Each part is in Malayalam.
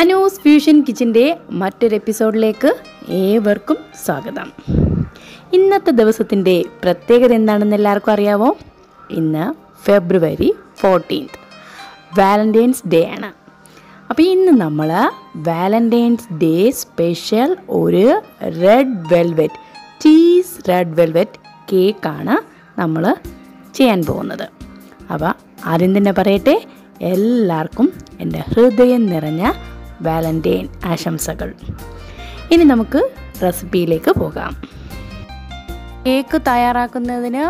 Anu's fusion kitchen day, Matter episode lake, Everkum Sagadam. Innatha Devasatin day, Prategarendan Larkariavo, in February 14th, Valentine's Day. Anna. Apin Namala, Valentine's Day special or red velvet, cheese red velvet cake ana, Namala, Chain Bonada. Ava Arindana Parete. എല്ലാവർക്കും എൻ്റെ ഹൃദയം നിറഞ്ഞ വാലന്റൈൻ ആശംസകൾ. ഇനി നമുക്ക് റെസിപ്പിയിലേക്ക് പോകാം. കേക്ക് തയ്യാറാക്കുന്നതിന്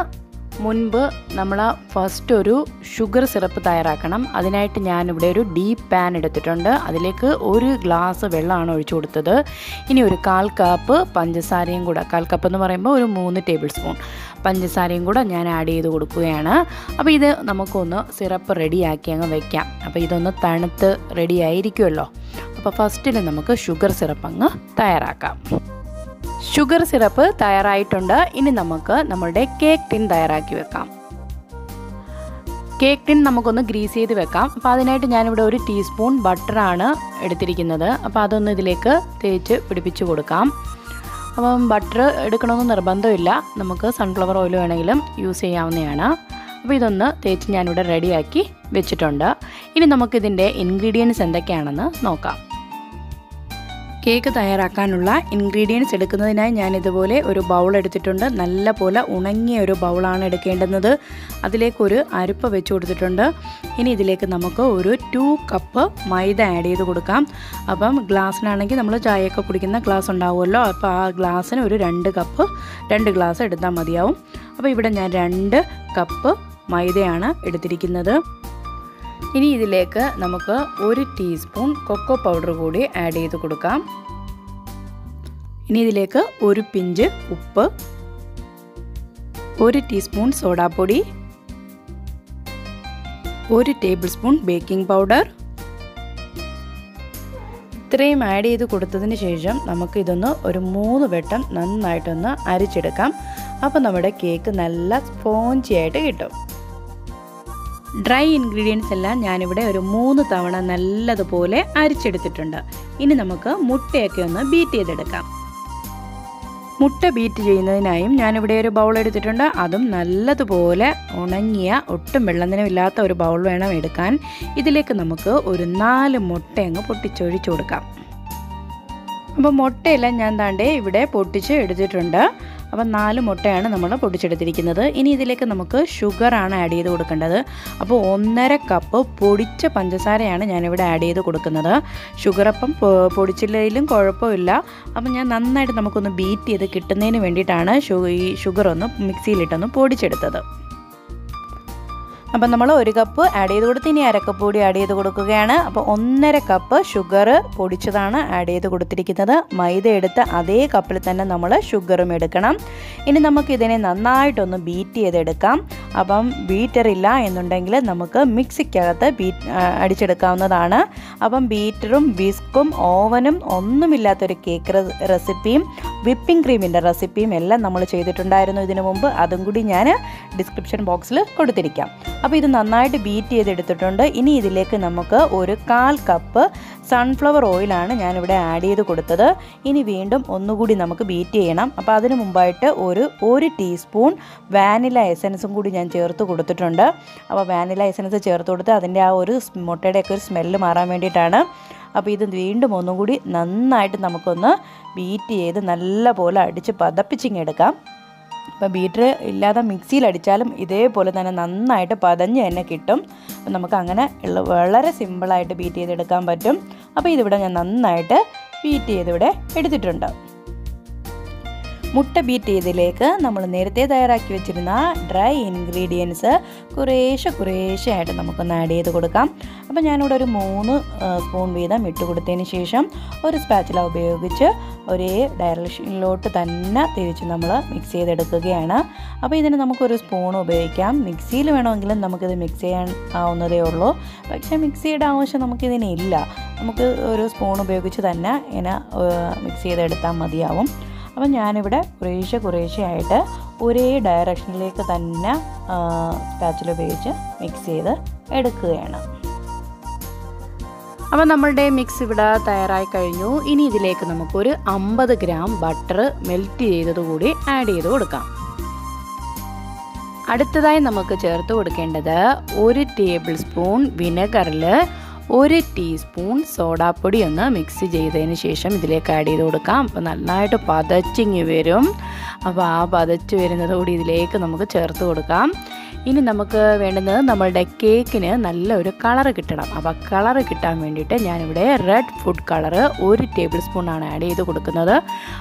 മുൻപ് നമ്മൾ ഫസ്റ്റ് ഒരു ഷുഗർ സിറപ്പ് തയ്യാറാക്കണം. അതിനായിട്ട് ഞാൻ ഇവിടെ ഒരു ഡീപ് പാൻ എടുത്തിട്ടുണ്ട്. അതിലേക്ക് ഒരു ഗ്ലാസ് വെള്ളമാണ് ഒഴിച്ചു കൊടുത്തത്. ഇനി ഒരു കാൽ കപ്പ് പഞ്ചസാരയും കൂട, കാൽ കപ്പ് എന്ന് പറയുമ്പോൾ ഒരു 3 ടേബിൾ സ്പൂൺ പഞ്ചസാരയും കൂട ഞാൻ ആഡ് ചെയ്ത് കൊടുക്കുകയാണ്. അപ്പോൾ ഇത് നമുക്കൊന്ന് സിറപ്പ് റെഡിയാക്കി അങ്ങ് വെക്കാം. അപ്പോൾ ഇതൊന്ന് തണുത്ത് റെഡി ആയിരിക്കുമല്ലോ. അപ്പോൾ ഫസ്റ്റിന് നമുക്ക് ഷുഗർ സിറപ്പ് അങ്ങ് തയ്യാറാക്കാം. Sugar syrup തയ്യാറായിട്ടുണ്ട്. ഇനി നമുക്ക് നമ്മുടെ കേക്ക് ടിൻ തയ്യാറാക്കി വെക്കാം. കേക്ക് ടിൻ നമുക്കൊന്ന് ഗ്രീസ് ചെയ്ത് വെക്കാം. അപ്പോൾ അതിനായിട്ട് ഞാൻ ഇവിടെ 1 ടീസ്പൂൺ ബട്ടർ ആണ് എടുത്തിരിക്കുന്നത്. അപ്പോൾ അതൊന്ന് ഇതിലേക്ക് തേച്ച് പിടിപ്പിച്ച് കൊടുക്കാം. അപ്പോൾ ബട്ടർ എടുക്കണമെന്ന് നിർബന്ധമില്ല. നമുക്ക് സൺഫ്ലവർ ഓയിൽ വേണമെങ്കിലും യൂസ് ചെയ്യാവുന്നതാണ്. അപ്പോൾ ഇതൊന്ന് തേച്ച് ഞാൻ ഇവിടെ റെഡിയാക്കി വെച്ചിട്ടുണ്ട്. ഇനി നമുക്ക് ഇതിന്റെ ഇൻഗ്രീഡിയൻസ് എന്തൊക്കെയാണെന്ന് നോക്കാം. കേക്ക് തയ്യാറാക്കാനുള്ള ഇൻഗ്രീഡിയൻസ് എടുക്കുന്നതിനായി ഞാൻ ഇതുപോലെ ഒരു ബൗൾ എടുത്തിട്ടുണ്ട്. നല്ലപോലെ ഉണങ്ങിയ ഒരു ബൗളാണ് എടുക്കേണ്ടത്. അതിലേക്ക് ഒരു അരിപ്പ വെച്ച് കൊടുത്തിട്ടുണ്ട്. ഇനി ഇതിലേക്ക് നമുക്ക് ഒരു 2 കപ്പ് മൈദ ആഡ് ചെയ്ത് കൊടുക്കാം. അപ്പം ഗ്ലാസ്സിനാണെങ്കിൽ നമ്മൾ ചായയൊക്കെ കുടിക്കുന്ന ഗ്ലാസ് ഉണ്ടാവുമല്ലോ. അപ്പോൾ ആ ഗ്ലാസ്സിന് ഒരു 2 ഗ്ലാസ് എടുത്താൽ മതിയാവും. അപ്പോൾ ഇവിടെ ഞാൻ 2 കപ്പ് മൈദയാണ് എടുത്തിരിക്കുന്നത്. ഇനി ഇതിലേക്ക് നമുക്ക് 1 ടീസ്പൂൺ കൊക്കോ പൗഡർ കൂടി ആഡ് ചെയ്ത് കൊടുക്കാം. ഇനി ഇതിലേക്ക് 1 പിഞ്ച് ഉപ്പ്, 1 ടീസ്പൂൺ സോഡാപ്പൊടി, 1 ടേബിൾ സ്പൂൺ ബേക്കിംഗ് പൗഡർ. ഇത്രയും ആഡ് ചെയ്ത് കൊടുത്തതിന് ശേഷം നമുക്ക് ഇതൊന്ന് ഒരു 3 വട്ടം നന്നായിട്ടൊന്ന് അരിച്ചെടുക്കാം. അപ്പോൾ നമ്മുടെ കേക്ക് നല്ല സ്പോഞ്ചി ആയിട്ട് കിട്ടും. ഡ്രൈ ഇൻഗ്രീഡിയൻസ് എല്ലാം ഞാനിവിടെ ഒരു 3 തവണ നല്ലതുപോലെ അരിച്ചെടുത്തിട്ടുണ്ട്. ഇനി നമുക്ക് മുട്ടയൊക്കെ ഒന്ന് ബീറ്റ് ചെയ്തെടുക്കാം. മുട്ട ബീറ്റ് ചെയ്യുന്നതിനായും ഞാനിവിടെ ഒരു ബൗൾ എടുത്തിട്ടുണ്ട്. അതും നല്ലതുപോലെ ഉണങ്ങിയ, ഒട്ടും വെള്ളനനവില്ലാത്ത ഒരു ബൗൾ വേണം എടുക്കാൻ. ഇതിലേക്ക് നമുക്ക് ഒരു 4 മുട്ട അങ്ങ് പൊട്ടിച്ചൊഴിച്ചു കൊടുക്കാം. അപ്പോൾ മുട്ടയെല്ലാം ഞാൻ താണ്ടേ ഇവിടെ പൊട്ടിച്ച് എടുത്തിട്ടുണ്ട്. അപ്പോൾ 4 മുട്ടയാണ് നമ്മൾ പൊടിച്ചെടുത്തിരിക്കുന്നത്. ഇനി ഇതിലേക്ക് നമുക്ക് ഷുഗറാണ് ആഡ് ചെയ്ത് കൊടുക്കേണ്ടത്. അപ്പോൾ 1.5 കപ്പ് പൊടിച്ച പഞ്ചസാരയാണ് ഞാനിവിടെ ആഡ് ചെയ്ത് കൊടുക്കുന്നത്. ഷുഗറപ്പം പൊടിച്ചില്ലെങ്കിലും കുഴപ്പമില്ല. അപ്പോൾ ഞാൻ നന്നായിട്ട് നമുക്കൊന്ന് ബീറ്റ് ചെയ്ത് കിട്ടുന്നതിന് വേണ്ടിയിട്ടാണ് ഈ ഷുഗറൊന്ന് മിക്സിയിലിട്ടൊന്ന് പൊടിച്ചെടുത്തത്. അപ്പം നമ്മൾ 1 കപ്പ് ആഡ് ചെയ്ത് കൊടുത്ത് ഇനി 1/2 കപ്പ് കൂടി ആഡ് ചെയ്ത് കൊടുക്കുകയാണ്. അപ്പോൾ 1.5 കപ്പ് ഷുഗർ പൊടിച്ചതാണ് ആഡ് ചെയ്ത് കൊടുത്തിരിക്കുന്നത്. മൈദ എടുത്ത് അതേ കപ്പിൽ തന്നെ നമ്മൾ ഷുഗറും എടുക്കണം. ഇനി നമുക്കിതിനെ നന്നായിട്ടൊന്ന് ബീറ്റ് ചെയ്തെടുക്കാം. അപ്പം ബീറ്ററില്ല എന്നുണ്ടെങ്കിൽ നമുക്ക് മിക്സിക്കകത്ത് അടിച്ചെടുക്കാവുന്നതാണ്. അപ്പം ബീറ്ററും വിസ്കും ഓവനും ഒന്നുമില്ലാത്തൊരു കേക്ക് റെസിപ്പിയും വിപ്പിംഗ് ക്രീമിൻ്റെ റെസിപ്പിയും എല്ലാം നമ്മൾ ചെയ്തിട്ടുണ്ടായിരുന്നു ഇതിനു മുമ്പ്. അതും കൂടി ഞാൻ ഡിസ്ക്രിപ്ഷൻ ബോക്സിൽ കൊടുത്തിരിക്കാം. അപ്പോൾ ഇത് നന്നായിട്ട് ബീറ്റ് ചെയ്തെടുത്തിട്ടുണ്ട്. ഇനി ഇതിലേക്ക് നമുക്ക് ഒരു 1/4 കപ്പ് സൺഫ്ലവർ ഓയിലാണ് ഞാനിവിടെ ആഡ് ചെയ്ത് കൊടുത്തത്. ഇനി വീണ്ടും ഒന്നുകൂടി നമുക്ക് ബീറ്റ് ചെയ്യണം. അപ്പോൾ അതിന് മുമ്പായിട്ട് ഒരു ടീസ്പൂൺ വാനില എസൻസും കൂടി ഞാൻ ചേർത്ത് കൊടുത്തിട്ടുണ്ട്. അപ്പോൾ വാനില എസൻസ് ചേർത്ത് കൊടുത്ത് അതിൻ്റെ ആ ഒരു മുട്ടയുടെയൊക്കെ ഒരു സ്മെല്ല് മാറാൻ വേണ്ടിയിട്ടാണ്. അപ്പോൾ ഇത് വീണ്ടും ഒന്നുകൂടി നന്നായിട്ട് നമുക്കൊന്ന് ബീറ്റ് ചെയ്ത് നല്ല പോലെ അടിച്ച് പതപ്പിച്ചിങ്ങെടുക്കാം. അപ്പോൾ ബീറ്റർ ഇല്ലാതെ മിക്സിയിൽ അടിച്ചാലും ഇതേപോലെ തന്നെ നന്നായിട്ട് പതഞ്ഞ് തന്നെ കിട്ടും. നമുക്ക് അങ്ങനെ വളരെ സിമ്പിളായിട്ട് ബീറ്റ് ചെയ്തെടുക്കാൻ പറ്റും. അപ്പോൾ ഇതിവിടെ ഞാൻ നന്നായിട്ട് ബീറ്റ് ചെയ്തിവിടെ എടുത്തിട്ടുണ്ട്. മുട്ട ബീറ്റ് ചെയ്തതിലേക്ക് നമ്മൾ നേരത്തെ തയ്യാറാക്കി വെച്ചിരുന്ന ഡ്രൈ ഇൻഗ്രീഡിയൻസ് കുറേശ്ശെ ആയിട്ട് നമുക്കൊന്ന് ആഡ് ചെയ്ത് കൊടുക്കാം. അപ്പോൾ ഞാനിവിടെ ഒരു 3 സ്പൂൺ വീതം ഇട്ട് കൊടുത്തതിന് ശേഷം ഒരു സ്പാച്ചില ഉപയോഗിച്ച് ഒരേ ഡയറക്ഷനിലോട്ട് തന്നെ തിരിച്ച് നമ്മൾ മിക്സ് ചെയ്തെടുക്കുകയാണ്. അപ്പോൾ ഇതിന് നമുക്കൊരു സ്പൂൺ ഉപയോഗിക്കാം. മിക്സിയിൽ വേണമെങ്കിലും നമുക്കിത് മിക്സ് ചെയ്യാൻ ആവുന്നതേ ഉള്ളൂ. പക്ഷേ മിക്സിയുടെ ആവശ്യം നമുക്കിതിനില്ല. നമുക്ക് ഒരു സ്പൂൺ ഉപയോഗിച്ച് തന്നെ ഇങ്ങനെ മിക്സ് ചെയ്തെടുത്താൽ മതിയാവും. അപ്പോൾ ഞാനിവിടെ കുറേശ്ശെ ആയിട്ട് ഒരേ ഡയറക്ഷനിലേക്ക് തന്നെ സ്പാച്ചിൽ ഉപയോഗിച്ച് മിക്സ് ചെയ്ത് എടുക്കുകയാണ്. അപ്പോൾ നമ്മളുടെ മിക്സ് ഇവിടെ തയ്യാറായി കഴിഞ്ഞു. ഇനി ഇതിലേക്ക് നമുക്കൊരു 50 gram ബട്ടർ മെൽറ്റ് ചെയ്തത് കൂടി ആഡ് ചെയ്ത് കൊടുക്കാം. അടുത്തതായി നമുക്ക് ചേർത്ത് കൊടുക്കേണ്ടത് 1 tablespoon വിനെഗറിൽ 1 teaspoon സോഡാപ്പൊടി ഒന്ന് മിക്സ് ചെയ്തതിന് ശേഷം ഇതിലേക്ക് ആഡ് ചെയ്ത് കൊടുക്കാം. അപ്പോൾ നന്നായിട്ട് പതച്ചിങ്ങി വരും. അപ്പോൾ ആ പതച്ച് വരുന്നതോടെ ഇതിലേക്ക് നമുക്ക് ചേർത്ത് കൊടുക്കാം. ഇനി നമുക്ക് വേണ്ടുന്നത് നമ്മളുടെ കേക്കിന് നല്ലൊരു കളറ് കിട്ടണം. അപ്പോൾ കളറ് കിട്ടാൻ വേണ്ടിയിട്ട് ഞാനിവിടെ red food colour 1 tablespoon add ചെയ്ത് കൊടുക്കുന്നത്.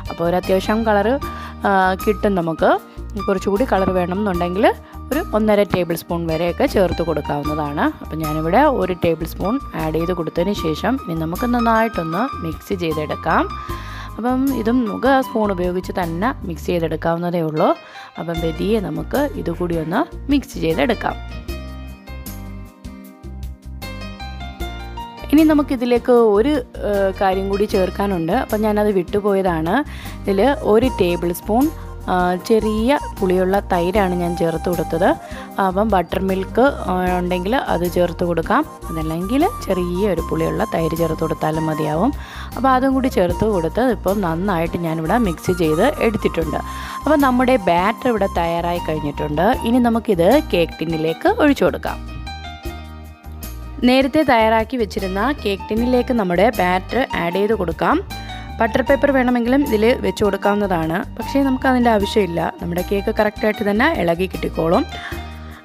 അപ്പോൾ ഒരു അത്യാവശ്യം കളറ് കിട്ടും. നമുക്ക് കുറച്ചുകൂടി കളർ വേണം എന്നുണ്ടെങ്കിൽ ഒരു 1.5 tablespoon വരെയൊക്കെ ചേർത്ത് കൊടുക്കാവുന്നതാണ്. അപ്പം ഞാനിവിടെ 1 tablespoon ആഡ് ചെയ്ത് കൊടുത്തതിന് ശേഷം ഇനി നമുക്ക് നന്നായിട്ടൊന്ന് മിക്സ് ചെയ്തെടുക്കാം. അപ്പം ഇതും നമുക്ക് സ്പൂൺ ഉപയോഗിച്ച് തന്നെ മിക്സ് ചെയ്തെടുക്കാവുന്നതേ ഉള്ളൂ. അപ്പം പതിയെ നമുക്ക് ഇതുകൂടി ഒന്ന് മിക്സ് ചെയ്തെടുക്കാം. ഇനി നമുക്കിതിലേക്ക് ഒരു കാര്യം കൂടി ചേർക്കാനുണ്ട്. അപ്പം ഞാനത് വിട്ടുപോയതാണ്. ഇതിൽ 1 tablespoon ചെറിയ പുളിയുള്ള തൈരാണ് ഞാൻ ചേർത്ത് കൊടുത്തത്. അപ്പം ബട്ടർ മിൽക്ക് ഉണ്ടെങ്കിൽ അത് ചേർത്ത് കൊടുക്കാം, അതല്ലെങ്കിൽ ചെറിയ ഒരു പുളിയുള്ള തൈര് ചേർത്ത് കൊടുത്താലും മതിയാവും. അപ്പോൾ അതും കൂടി ചേർത്ത് കൊടുത്ത് ഇപ്പം നന്നായിട്ട് ഞാനിവിടെ മിക്സ് ചെയ്ത് എടുത്തിട്ടുണ്ട്. അപ്പോൾ നമ്മുടെ ബാറ്റർ ഇവിടെ തയ്യാറായി കഴിഞ്ഞിട്ടുണ്ട്. ഇനി നമുക്കിത് കേക്ക് ടിന്നിലേക്ക് ഒഴിച്ചു കൊടുക്കാം. നേരത്തെ തയ്യാറാക്കി വെച്ചിരുന്ന കേക്ക് ടിന്നിലേക്ക് നമ്മുടെ ബാറ്റർ ആഡ് ചെയ്ത് കൊടുക്കാം. ബട്ടർ പേപ്പർ വേണമെങ്കിലും ഇതിൽ വെച്ച് കൊടുക്കാവുന്നതാണ്, പക്ഷേ നമുക്കതിൻ്റെ ആവശ്യമില്ല. നമ്മുടെ കേക്ക് കറക്റ്റായിട്ട് തന്നെ ഇളകി കിട്ടിക്കോളും.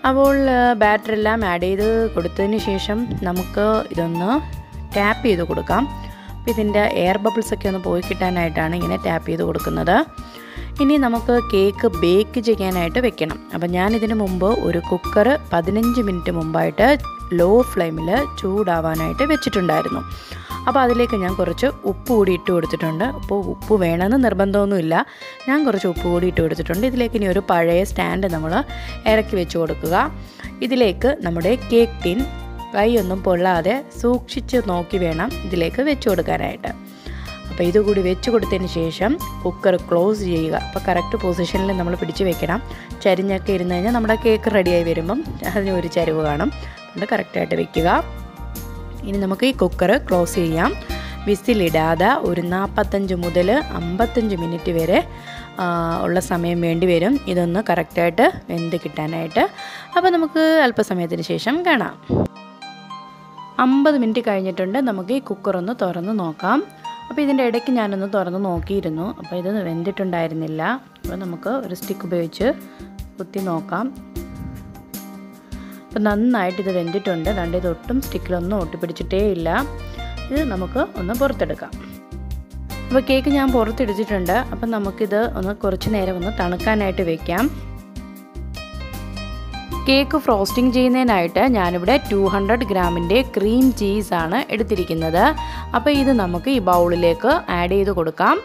അപ്പോൾ ബാറ്ററെല്ലാം ആഡ് ചെയ്ത് കൊടുത്തതിന് ശേഷം നമുക്ക് ഇതൊന്ന് ടാപ്പ് ചെയ്ത് കൊടുക്കാം. അപ്പോൾ ഇതിൻ്റെ എയർ ബബിൾസൊക്കെ ഒന്ന് പോയി കിട്ടാനായിട്ടാണ് ഇങ്ങനെ ടാപ്പ് ചെയ്ത് കൊടുക്കുന്നത്. ഇനി നമുക്ക് കേക്ക് ബേക്ക് ചെയ്യാനായിട്ട് വെക്കണം. അപ്പോൾ ഞാനിതിന് മുമ്പ് ഒരു കുക്കർ 15 minute മുമ്പായിട്ട് ലോ ഫ്ലെയിമിൽ ചൂടാവാനായിട്ട് വെച്ചിട്ടുണ്ടായിരുന്നു. അപ്പോൾ അതിലേക്ക് ഞാൻ കുറച്ച് ഉപ്പ് കൂടി ഇട്ട് കൊടുത്തിട്ടുണ്ട്. അപ്പോൾ ഉപ്പ് വേണമെന്ന് നിർബന്ധമൊന്നുമില്ല, ഞാൻ കുറച്ച് ഉപ്പ് കൂടി ഇട്ട് കൊടുത്തിട്ടുണ്ട്. ഇതിലേക്ക് ഇനി ഒരു പഴയ സ്റ്റാൻഡ് നമ്മൾ ഇറക്കി വെച്ച് കൊടുക്കുക. ഇതിലേക്ക് നമ്മുടെ കേക്ക് ടിൻ കൈയൊന്നും പൊള്ളാതെ സൂക്ഷിച്ച് നോക്കി വേണം ഇതിലേക്ക് വെച്ച് കൊടുക്കാനായിട്ട്. അപ്പോൾ ഇതുകൂടി വെച്ച് കൊടുത്തതിന് ശേഷം കുക്കർ ക്ലോസ് ചെയ്യുക. അപ്പോൾ കറക്റ്റ് പൊസിഷനിൽ നമ്മൾ പിടിച്ച് വെക്കണം. ചരിഞ്ഞൊക്കെ ഇരുന്ന് കഴിഞ്ഞാൽ നമ്മുടെ കേക്ക് റെഡിയായി വരുമ്പം അതിനൊരു ചരിവ് കാണും. അത് കറക്റ്റായിട്ട് വെക്കുക. ഇനി നമുക്ക് ഈ കുക്കർ ക്ലോസ് ചെയ്യാം. വിസിലിടാതെ ഒരു 45 മുതൽ 55 minute വരെ ഉള്ള സമയം വേണ്ടി വരും ഇതൊന്ന് കറക്റ്റായിട്ട് വെന്ത് കിട്ടാനായിട്ട്. അപ്പോൾ നമുക്ക് അല്പസമയത്തിന് ശേഷം കാണാം. 50 minute കഴിഞ്ഞിട്ടുണ്ട്. നമുക്ക് ഈ കുക്കറൊന്ന് തുറന്ന് നോക്കാം. അപ്പോൾ ഇതിൻ്റെ ഇടയ്ക്ക് ഞാനൊന്ന് തുറന്ന് നോക്കിയിരുന്നു. അപ്പോൾ ഇത് വെന്തിട്ടുണ്ടായിരുന്നില്ല. അപ്പോൾ നമുക്ക് ഒരു സ്റ്റിക്ക് ഉപയോഗിച്ച് കുത്തി നോക്കാം. അപ്പോൾ നന്നായിട്ട് ഇത് വെന്തിട്ടുണ്ട്. അതുകൊണ്ട് ഇതൊട്ടും സ്റ്റിക്കിലൊന്നും ഒട്ടിപ്പിടിച്ചിട്ടേ ഇല്ല. ഇത് നമുക്ക് ഒന്ന് പുറത്തെടുക്കാം. അപ്പോൾ കേക്ക് ഞാൻ പുറത്തെടുത്തിട്ടുണ്ട്. അപ്പം നമുക്കിത് ഒന്ന് കുറച്ച് നേരം ഒന്ന് തണുക്കാനായിട്ട് വെക്കാം. കേക്ക് ഫ്രോസ്റ്റിംഗ് ചെയ്യുന്നതിനായിട്ട് ഞാനിവിടെ 200 gram ക്രീം ചീസാണ് എടുത്തിരിക്കുന്നത്. അപ്പോൾ ഇത് നമുക്ക് ഈ ബൗളിലേക്ക് ആഡ് ചെയ്ത് കൊടുക്കാം.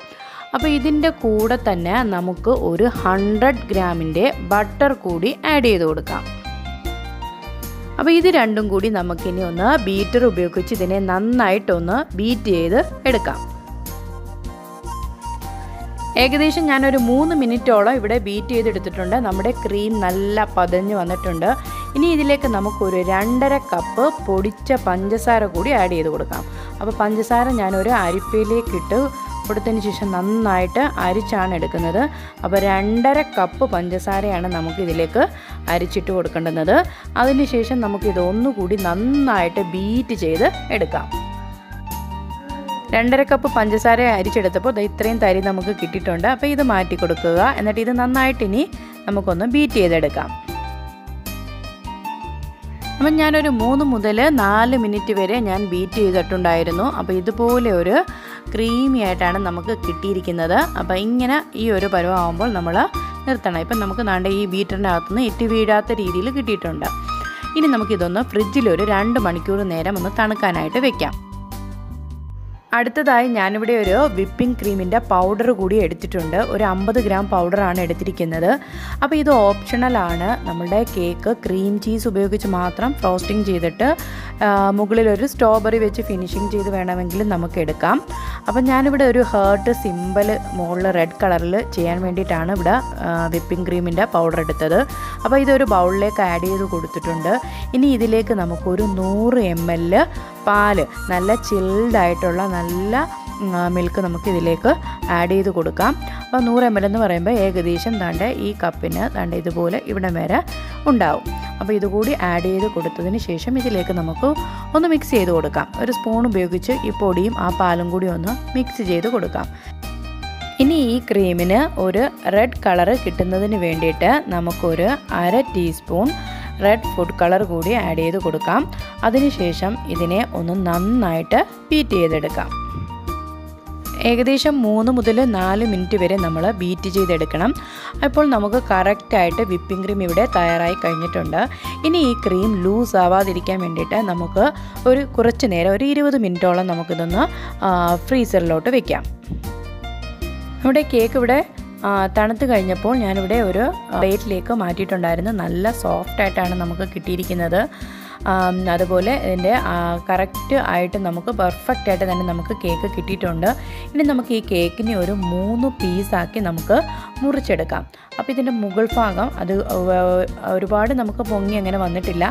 അപ്പോൾ ഇതിൻ്റെ കൂടെ തന്നെ നമുക്ക് ഒരു 100 gram ബട്ടർ കൂടി ആഡ് ചെയ്ത് കൊടുക്കാം. അപ്പോൾ ഇത് രണ്ടും കൂടി നമുക്കിനി ഒന്ന് ബീറ്റർ ഉപയോഗിച്ച് ഇതിനെ നന്നായിട്ടൊന്ന് ബീറ്റ് ചെയ്ത് എടുക്കാം. ഏകദേശം ഞാനൊരു 3 minute ഇവിടെ ബീറ്റ് ചെയ്തെടുത്തിട്ടുണ്ട്. നമ്മുടെ ക്രീം നല്ല പതഞ്ഞ് വന്നിട്ടുണ്ട്. ഇനി ഇതിലേക്ക് നമുക്കൊരു 2.5 cup പൊടിച്ച പഞ്ചസാര കൂടി ആഡ് ചെയ്ത് കൊടുക്കാം. അപ്പോൾ പഞ്ചസാര ഞാനൊരു അരിപ്പയിലേക്ക് ഇട്ട് കൊടുത്തതിന് ശേഷം നന്നായിട്ട് അരിച്ചാണ് എടുക്കുന്നത്. അപ്പോൾ 2.5 cup പഞ്ചസാരയാണ് നമുക്കിതിലേക്ക് അരിച്ചിട്ട് കൊടുക്കേണ്ടത്. അതിനുശേഷം നമുക്കിതൊന്നുകൂടി നന്നായിട്ട് ബീറ്റ് ചെയ്ത് എടുക്കാം. 2.5 cup പഞ്ചസാര അരിച്ചെടുത്തപ്പോൾ ഇത് ഇത്രയും തരി നമുക്ക് കിട്ടിയിട്ടുണ്ട്. അപ്പോൾ ഇത് മാറ്റി കൊടുക്കുക. എന്നിട്ട് ഇത് നന്നായിട്ട് ഇനി നമുക്കൊന്ന് ബീറ്റ് ചെയ്തെടുക്കാം. അപ്പം ഞാനൊരു 3 മുതൽ 4 minute വരെ ഞാൻ ബീറ്റ് ചെയ്തിട്ടുണ്ടായിരുന്നു. അപ്പോൾ ഇതുപോലെ ഒരു ക്രീമി ആയിട്ടാണ് നമുക്ക് കിട്ടിയിരിക്കുന്നത്. അപ്പോൾ ഇങ്ങനെ ഈ ഒരു പരുവമാകുമ്പോൾ നമ്മൾ നിർത്തണം. ഇപ്പം നമുക്ക് നാണ്ട ഈ ബീറ്ററിൻ്റെ അകത്തുനിന്ന് ഇറ്റി വീഴാത്ത രീതിയിൽ കിട്ടിയിട്ടുണ്ട്. ഇനി നമുക്കിതൊന്ന് ഫ്രിഡ്ജിലൊരു 2 മണിക്കൂർ നേരം ഒന്ന് തണുക്കാനായിട്ട് വെക്കാം. അടുത്തതായി ഞാനിവിടെ ഒരു വിപ്പിംഗ് ക്രീമിൻ്റെ പൗഡർ കൂടി എടുത്തിട്ടുണ്ട്. ഒരു 50 gram പൗഡറാണ് എടുത്തിരിക്കുന്നത്. അപ്പോൾ ഇത് ഓപ്ഷണലാണ്. നമ്മുടെ കേക്ക് ക്രീം ചീസ് ഉപയോഗിച്ച് മാത്രം ഫ്രോസ്റ്റിംഗ് ചെയ്തിട്ട് മുകളിലൊരു സ്ട്രോബെറി വെച്ച് ഫിനിഷിംഗ് ചെയ്ത് വേണമെങ്കിൽ നമുക്ക് എടുക്കാം. അപ്പോൾ ഞാനിവിടെ ഒരു ഹേർട്ട് സിമ്പിൾ മുകളിൽ റെഡ് കളറിൽ ചെയ്യാൻ വേണ്ടിയിട്ടാണ് ഇവിടെ വിപ്പിംഗ് ക്രീമിൻ്റെ പൗഡർ എടുത്തത്. അപ്പോൾ ഇതൊരു ബൗളിലേക്ക് ആഡ് ചെയ്ത് കൊടുത്തിട്ടുണ്ട്. ഇനി ഇതിലേക്ക് നമുക്കൊരു 100 ml പാല് നല്ല ചിൽഡ് ആയിട്ടുള്ള നല്ല മിൽക്ക് നമുക്ക് ഇതിലേക്ക് ആഡ് ചെയ്ത് കൊടുക്കാം. അപ്പോൾ 100 ml എന്ന് പറയുമ്പോൾ ഏകദേശം താണ്ടെ ഈ കപ്പിന് താണ്ടെ ഇതുപോലെ ഇവിടെ വരെ ഉണ്ടാവും. അപ്പോൾ ഇതുകൂടി ആഡ് ചെയ്ത് കൊടുത്തതിന് ശേഷം ഇതിലേക്ക് നമുക്ക് ഒന്ന് മിക്സ് ചെയ്ത് കൊടുക്കാം. ഒരു സ്പൂൺ ഉപയോഗിച്ച് ഈ പൊടിയും ആ പാലും കൂടി ഒന്ന് മിക്സ് ചെയ്ത് കൊടുക്കാം. ഇനി ഈ ക്രീമിന് ഒരു റെഡ് കളറ് കിട്ടുന്നതിന് വേണ്ടിയിട്ട് നമുക്കൊരു 1/2 ടീസ്പൂൺ റെഡ് ഫുഡ് കളർ കൂടി ആഡ് ചെയ്ത് കൊടുക്കാം. അതിനുശേഷം ഇതിനെ ഒന്ന് നന്നായിട്ട് ബീറ്റ് ചെയ്തെടുക്കാം. ഏകദേശം 3 മുതൽ 4 മിനിറ്റ് വരെ നമ്മൾ ബീറ്റ് ചെയ്തെടുക്കണം. അപ്പോൾ നമുക്ക് കറക്റ്റായിട്ട് വിപ്പിംഗ് ക്രീം ഇവിടെ തയ്യാറായി കഴിഞ്ഞിട്ടുണ്ട്. ഇനി ഈ ക്രീം ലൂസ് ആവാതിരിക്കാൻ വേണ്ടിയിട്ട് നമുക്ക് ഒരു കുറച്ച് നേരം ഒരു 20 മിനിറ്റോളം നമുക്കിതൊന്ന് ഫ്രീസറിലോട്ട് വെക്കാം. നമ്മുടെ കേക്ക് ഇവിടെ തണുത്ത് കഴിഞ്ഞപ്പോൾ ഞാനിവിടെ ഒരു പ്ലേറ്റിലേക്ക് മാറ്റിയിട്ടുണ്ടായിരുന്നു. നല്ല സോഫ്റ്റായിട്ടാണ് നമുക്ക് കിട്ടിയിരിക്കുന്നത്. അതുപോലെ ഇതിൻ്റെ കറക്റ്റ് ആയിട്ട് നമുക്ക് പെർഫെക്റ്റ് ആയിട്ട് തന്നെ നമുക്ക് കേക്ക് കിട്ടിയിട്ടുണ്ട്. ഇനി നമുക്ക് ഈ കേക്കിനെ ഒരു 3 പീസാക്കി നമുക്ക് മുറിച്ചെടുക്കാം. അപ്പോൾ ഇതിൻ്റെ മുകൾ ഭാഗം അത് ഒരുപാട് നമുക്ക് പൊങ്ങി അങ്ങനെ വന്നിട്ടില്ല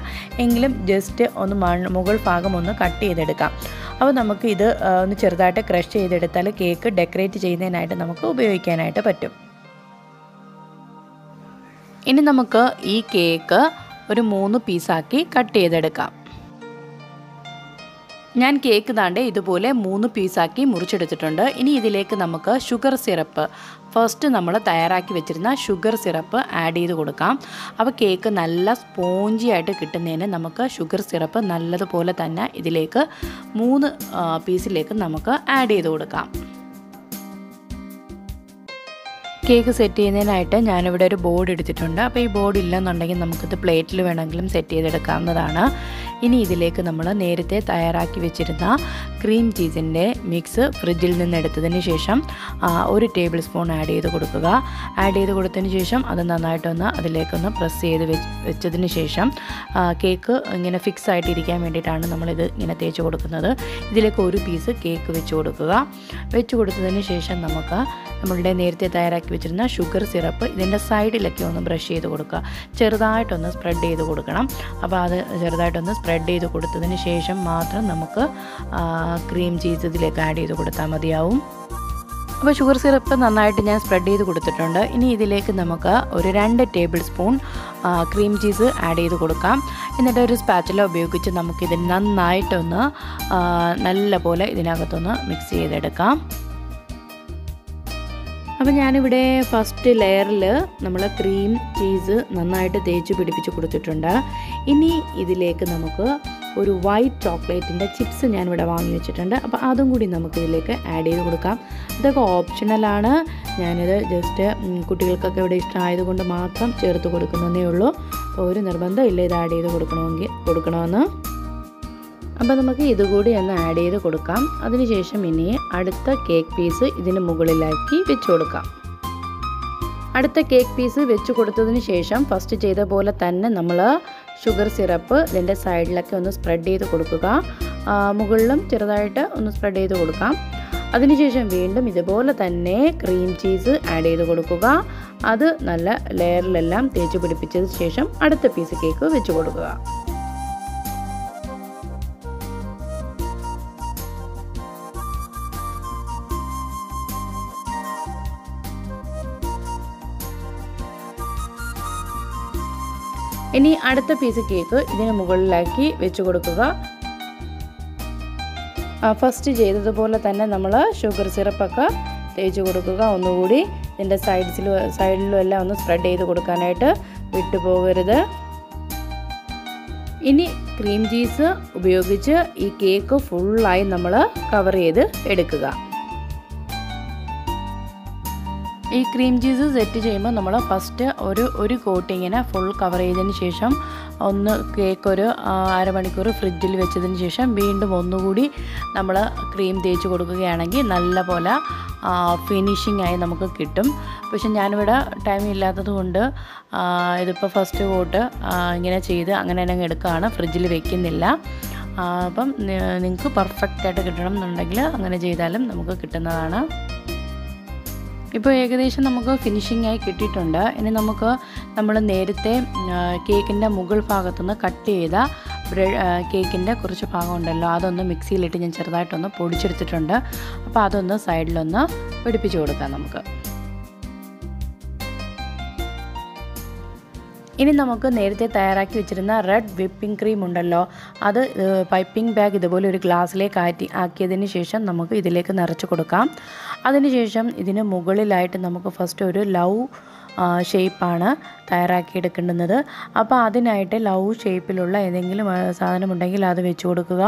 എങ്കിലും ജസ്റ്റ് ഒന്ന് മുകൾ ഭാഗം ഒന്ന് കട്ട് ചെയ്തെടുക്കാം. അപ്പോൾ നമുക്ക് ഇത് ഒന്ന് ചെറുതായിട്ട് ക്രഷ് ചെയ്തെടുത്താൽ കേക്ക് ഡെക്കറേറ്റ് ചെയ്യുന്നതിനായിട്ട് നമുക്ക് ഉപയോഗിക്കാനായിട്ട് പറ്റും. ഇനി നമുക്ക് ഈ കേക്ക് ഒരു 3 പീസാക്കി കട്ട് ചെയ്തെടുക്കാം. ഞാൻ കേക്ക് താണ്ടെ ഇതുപോലെ 3 പീസാക്കി മുറിച്ചെടുത്തിട്ടുണ്ട്. ഇനി ഇതിലേക്ക് നമുക്ക് ഷുഗർ സിറപ്പ് ഫസ്റ്റ് നമ്മൾ തയ്യാറാക്കി വെച്ചിരുന്ന ഷുഗർ സിറപ്പ് ആഡ് ചെയ്ത് കൊടുക്കാം. അപ്പോൾ കേക്ക് നല്ല സ്പോഞ്ചി ആയിട്ട് കിട്ടുന്നതിന് നമുക്ക് ഷുഗർ സിറപ്പ് നല്ലതുപോലെ തന്നെ ഇതിലേക്ക് 3 പീസിലേക്ക് നമുക്ക് ആഡ് ചെയ്ത് കൊടുക്കാം. കേക്ക് സെറ്റ് ചെയ്യുന്നതിനായിട്ട് ഞാനിവിടെ ഒരു ബോർഡ് എടുത്തിട്ടുണ്ട്. അപ്പോൾ ഈ ബോർഡ് ഇല്ലെന്നുണ്ടെങ്കിൽ നമുക്കിത് പ്ലേറ്റിൽ വേണമെങ്കിലും സെറ്റ് ചെയ്തെടുക്കാവുന്നതാണ്. ഇനി ഇതിലേക്ക് നമ്മൾ നേരത്തെ തയ്യാറാക്കി വെച്ചിരുന്ന ക്രീം ചീസിൻ്റെ മിക്സ് ഫ്രിഡ്ജിൽ നിന്ന് എടുത്തതിന് ശേഷം 1 ടേബിൾ സ്പൂൺ ആഡ് ചെയ്ത് കൊടുക്കുക. ആഡ് ചെയ്ത് കൊടുത്തതിന് ശേഷം അത് നന്നായിട്ടൊന്ന് അതിലേക്കൊന്ന് പ്രസ് ചെയ്ത് വെച്ചതിന് ശേഷം കേക്ക് ഇങ്ങനെ ഫിക്സ് ആയിട്ടിരിക്കാൻ വേണ്ടിയിട്ടാണ് നമ്മളിത് ഇങ്ങനെ തേച്ച് കൊടുക്കുന്നത്. ഇതിലേക്ക് ഒരു പീസ് കേക്ക് വെച്ച് കൊടുക്കുക. വെച്ച് കൊടുത്തതിന് ശേഷം നമുക്ക് നമ്മളുടെ നേരത്തെ തയ്യാറാക്കി വെച്ചിരുന്ന ഷുഗർ സിറപ്പ് ഇതിൻ്റെ സൈഡിലൊക്കെ ഒന്ന് ബ്രഷ് ചെയ്ത് കൊടുക്കുക. ചെറുതായിട്ടൊന്ന് സ്പ്രെഡ് ചെയ്ത് കൊടുക്കണം. അപ്പോൾ അത് ചെറുതായിട്ടൊന്ന് സ്പ്രെഡ് ചെയ്ത് കൊടുത്തതിന് ശേഷം മാത്രം നമുക്ക് ക്രീം ചീസ് ഇതിലേക്ക് ആഡ് ചെയ്ത് കൊടുത്താൽ മതിയാവും. അപ്പോൾ ഷുഗർ സിറപ്പ് നന്നായിട്ട് ഞാൻ സ്പ്രെഡ് ചെയ്ത് കൊടുത്തിട്ടുണ്ട്. ഇനി ഇതിലേക്ക് നമുക്ക് ഒരു 2 tablespoon cream cheese add ചെയ്ത് കൊടുക്കാം. എന്നിട്ട് ഒരു സ്പാച്ചില ഉപയോഗിച്ച് നമുക്കിത് നന്നായിട്ടൊന്ന് നല്ല പോലെ ഇതിനകത്തൊന്ന് മിക്സ് ചെയ്തെടുക്കാം. അപ്പോൾ ഞാനിവിടെ ഫസ്റ്റ് ലെയറിൽ നമ്മൾ ക്രീം ചീസ് നന്നായിട്ട് തേച്ച് പിടിപ്പിച്ച് കൊടുത്തിട്ടുണ്ട്. ഇനി ഇതിലേക്ക് നമുക്ക് ഒരു വൈറ്റ് ചോക്ലേറ്റിൻ്റെ ചിപ്സ് ഞാനിവിടെ വാങ്ങി വെച്ചിട്ടുണ്ട്. അപ്പോൾ അതും കൂടി നമുക്കിതിലേക്ക് ആഡ് ചെയ്ത് കൊടുക്കാം. ഇതൊക്കെ ഓപ്ഷണലാണ്. ഞാനിത് ജസ്റ്റ് കുട്ടികൾക്കൊക്കെ ഇവിടെ ഇഷ്ടമായതുകൊണ്ട് മാത്രം ചേർത്ത് കൊടുക്കുന്നതേ ഉള്ളൂ. ഒരു നിർബന്ധമില്ല ഇത് ആഡ് ചെയ്ത് കൊടുക്കണമെന്ന്. അപ്പോൾ നമുക്ക് ഇതുകൂടി ഒന്ന് ആഡ് ചെയ്ത് കൊടുക്കാം. അതിനുശേഷം ഇനി അടുത്ത കേക്ക് പീസ് ഇതിന് മുകളിലാക്കി വെച്ച് കൊടുക്കാം. അടുത്ത കേക്ക് പീസ് വെച്ച് കൊടുത്തതിന് ശേഷം ഫസ്റ്റ് ചെയ്ത പോലെ തന്നെ നമ്മൾ ഷുഗർ സിറപ്പ് ഇതിൻ്റെ സൈഡിലൊക്കെ ഒന്ന് സ്പ്രെഡ് ചെയ്ത് കൊടുക്കുക. മുകളിലും ചെറുതായിട്ട് ഒന്ന് സ്പ്രെഡ് ചെയ്ത് കൊടുക്കാം. അതിനുശേഷം വീണ്ടും ഇതുപോലെ തന്നെ ക്രീം ചീസ് ആഡ് ചെയ്ത് കൊടുക്കുക. അത് നല്ല ലെയറിലെല്ലാം തേച്ച് പിടിപ്പിച്ചതിന് ശേഷം അടുത്ത പീസ് കേക്ക് വെച്ച് കൊടുക്കുക. ഇനി അടുത്ത പീസ് കേക്ക് ഇതിന് മുകളിലാക്കി വെച്ച് കൊടുക്കുക. ഫസ്റ്റ് ചെയ്തതുപോലെ തന്നെ നമ്മൾ ഷുഗർ സിറപ്പൊക്കെ തേച്ച് കൊടുക്കുക. ഒന്നുകൂടി ഇതിൻ്റെ സൈഡിലും എല്ലാം ഒന്ന് സ്പ്രെഡ് ചെയ്ത് കൊടുക്കാനായിട്ട് വിട്ടുപോകരുത്. ഇനി ക്രീം ചീസ് ഉപയോഗിച്ച് ഈ കേക്ക് ഫുള്ളായി നമ്മൾ കവർ ചെയ്ത് എടുക്കുക. ഈ ക്രീം ചീസ് സെറ്റ് ചെയ്യുമ്പോൾ നമ്മൾ ഫസ്റ്റ് ഒരു കോട്ടിങ്ങിനെ ഫുൾ കവർ ചെയ്തതിന് ശേഷം ഒന്ന് കേക്ക് ഒരു 1/2 മണിക്കൂർ ഫ്രിഡ്ജിൽ വെച്ചതിന് ശേഷം വീണ്ടും ഒന്നുകൂടി നമ്മൾ ക്രീം തേച്ച് കൊടുക്കുകയാണെങ്കിൽ നല്ല പോലെ ഫിനിഷിംഗ് ആയി നമുക്ക് കിട്ടും. പക്ഷെ ഞാനിവിടെ ടൈം ഇല്ലാത്തത് കൊണ്ട് ഇതിപ്പോൾ ഫസ്റ്റ് കോട്ട് ഇങ്ങനെ ചെയ്ത് അങ്ങനെ തന്നെ എടുക്കുകയാണ്, ഫ്രിഡ്ജിൽ വെക്കുന്നില്ല. അപ്പം നിങ്ങൾക്ക് പെർഫെക്റ്റായിട്ട് കിട്ടണം എന്നുണ്ടെങ്കിൽ അങ്ങനെ ചെയ്താലും നമുക്ക് കിട്ടുന്നതാണ്. ഇപ്പോൾ ഏകദേശം നമുക്ക് ഫിനിഷിംഗ് ആയി കിട്ടിയിട്ടുണ്ട്. ഇനി നമുക്ക് നമ്മൾ നേരത്തെ കേക്കിൻ്റെ മുകൾ ഭാഗത്തുനിന്ന് കട്ട് ചെയ്ത cake in the Kurcha Pagondala, on the mixi lit in Cherdat on the Podichitunda, a path on the side lona, Pedipichodanamka. In the Maka Nerte Tayaraki, which is a red whipping cream undala, other piping bag in the Bolivia glass lake, Aki the initiation, Namaka, the lake and Arachakodaka. Other initiation is in a Mughal light and Namaka first order love. Shape ആണ് തയ്യാറാക്കി എടുക്കേണ്ടത് അപ്പോൾ അതിനായിട്ട് ലവ് ഷേപ്പിലുള്ള എന്തെങ്കിലും സാധനം ഉണ്ടെങ്കിൽ അത് വെച്ചു കൊടുക്കുക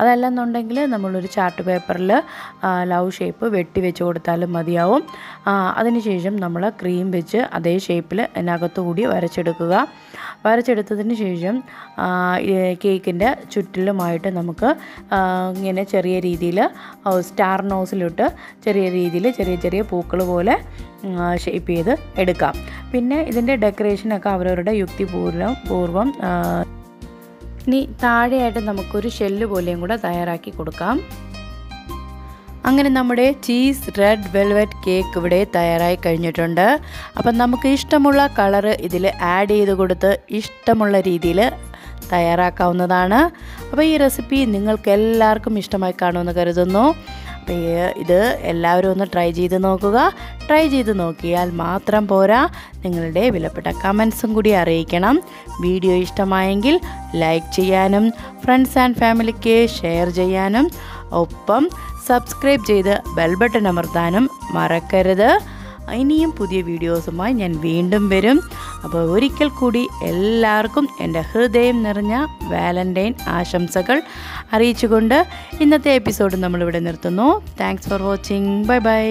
അതല്ല എന്നുണ്ടെങ്കിൽ നമ്മൾ ഒരു ചാർട്ട് പേപ്പറിൽ ലവ് ഷേപ്പ് വെട്ടി വെച്ചു കൊടുത്താലും മതിയാവും അതിനുശേഷം നമ്മൾ ക്രീം വെച്ച് അതേ ഷേപ്പിൽ അതിനകത്ത് കൂടി വരച്ചെടുക്കുക വരച്ചെടുത്തതിന് ശേഷം കേക്കിന്റെ ചുറ്റിലുമായിട്ട് നമുക്ക് ഇങ്ങനെ ചെറിയ രീതിയിൽ സ്റ്റാർ നോസിലിട്ട് ചെറിയ രീതിയിൽ ചെറിയ ചെറിയ പൂക്കൾ പോലെ ഷേപ്പ് ചെയ്ത് എടുക്കാം പിന്നെ ഇതിന്റെ ഡെക്കറേഷൻ ഒക്കെ അവരവരുടെ യുക്തിപൂർവം ഇനി താഴെയായിട്ട് നമുക്ക് ഒരു ഷെല്ല് പോലെയും കൂട തയ്യാറാക്കി കൊടുക്കാം അങ്ങനെ നമ്മുടെ ചീസ് റെഡ് വെൽവെറ്റ് കേക്ക് ഇവിടെ തയ്യാറായി കഴിഞ്ഞിട്ടുണ്ട് അപ്പോൾ നമുക്ക് ഇഷ്ടമുള്ള കളർ ഇതിൽ ആഡ് ചെയ്തു കൊടുത്ത് ഇഷ്ടമുള്ള രീതിയിൽ തയ്യാറാക്കാവുന്നതാണ് അപ്പോൾ ഈ റെസിപ്പി നിങ്ങൾക്ക് എല്ലാവർക്കും ഇഷ്ടമായി കാണുമെന്ന് കരുതുന്നു ഇത് എല്ലാവരും ഒന്ന് ട്രൈ ചെയ്ത് നോക്കുക ട്രൈ ചെയ്ത് നോക്കിയാൽ മാത്രം പോരാ നിങ്ങളുടെ വിലപ്പെട്ട കമന്റ്സും കൂടി അറിയിക്കണം വീഡിയോ ഇഷ്ടമായെങ്കിൽ ലൈക്ക് ചെയ്യാനും ഫ്രണ്ട്സ് ആൻഡ് ഫാമിലിക്ക് ഷെയർ ചെയ്യാനും ഒപ്പം സബ്സ്ക്രൈബ് ചെയ്ത് ബെൽ ബട്ടൺ അമർത്താനും മറക്കരുത് ഇനിയും പുതിയ വീഡിയോസുമായി ഞാൻ വീണ്ടും വരും അപ്പോൾ ഒരിക്കൽ കൂടി എല്ലാവർക്കും എൻ്റെ ഹൃദയം നിറഞ്ഞ വാലന്റൈൻ ആശംസകൾ അറിയിച്ചുകൊണ്ട് ഇന്നത്തെ എപ്പിസോഡ് നമ്മൾ ഇവിടെ നിർത്തുന്നു thanks for watching bye by